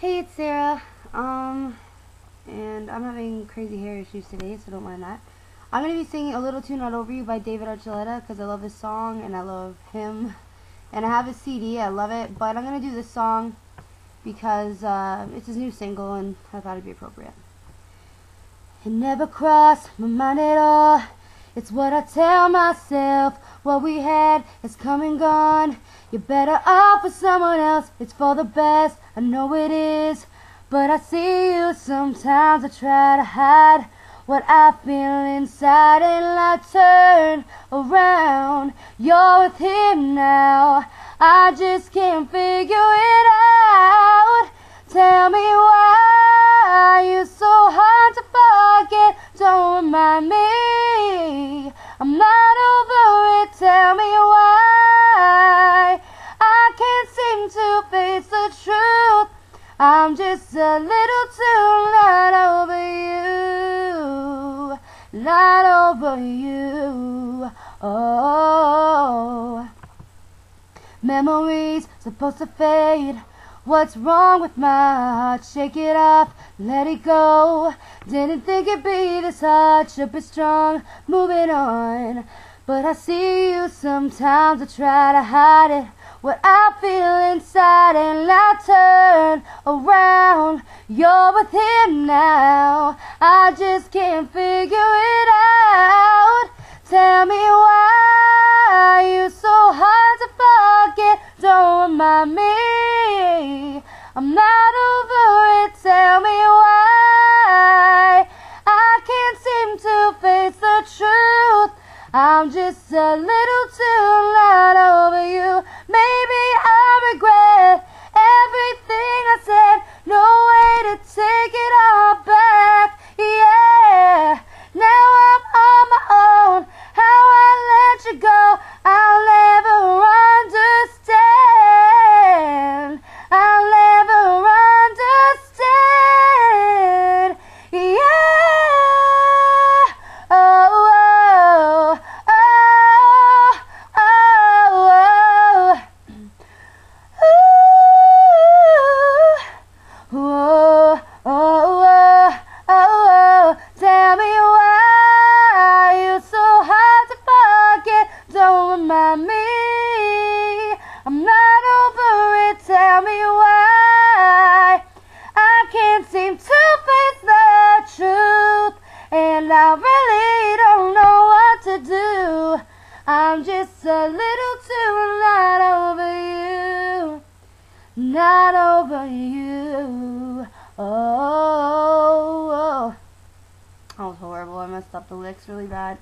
Hey, it's Sarah, and I'm having crazy hair issues today, so don't mind that. I'm going to be singing A Little Too Not Over You by David Archuleta, because I love this song, and I love him, and I have his CD, I love it, but I'm going to do this song because it's his new single, and I thought it'd be appropriate. It never crossed my mind at all, it's what I tell myself, what we had is come and gone, you're better off with someone else, it's for the best, I know it is, but I see you sometimes, I try to hide what I feel inside and I turn around, you're with him now, I just can't figure it out, tell me why you're so hard to forget, don't remind me, I'm not over it, tell me why, I can't seem to face the truth, I'm just a little too not over you, not over you, oh, memories supposed to fade, what's wrong with my heart, shake it off, let it go, didn't think it'd be this hard, should be strong, moving on, but I see you sometimes, I try to hide it, what I feel inside and I turn around, you're with him now, I just can't figure it out, tell me why you're so hard to forget, don't remind me, I'm not over it, tell me why, I can't seem to face the truth, I'm just a little too not over you, maybe I regret everything I said, no way to take it all back, yeah, now I'm on my own, how I let you go, I'll never understand, I'll never understand, yeah, oh, I really don't know what to do, I'm just a little too not over you, not over you, oh, oh. That was horrible, I messed up the licks really bad.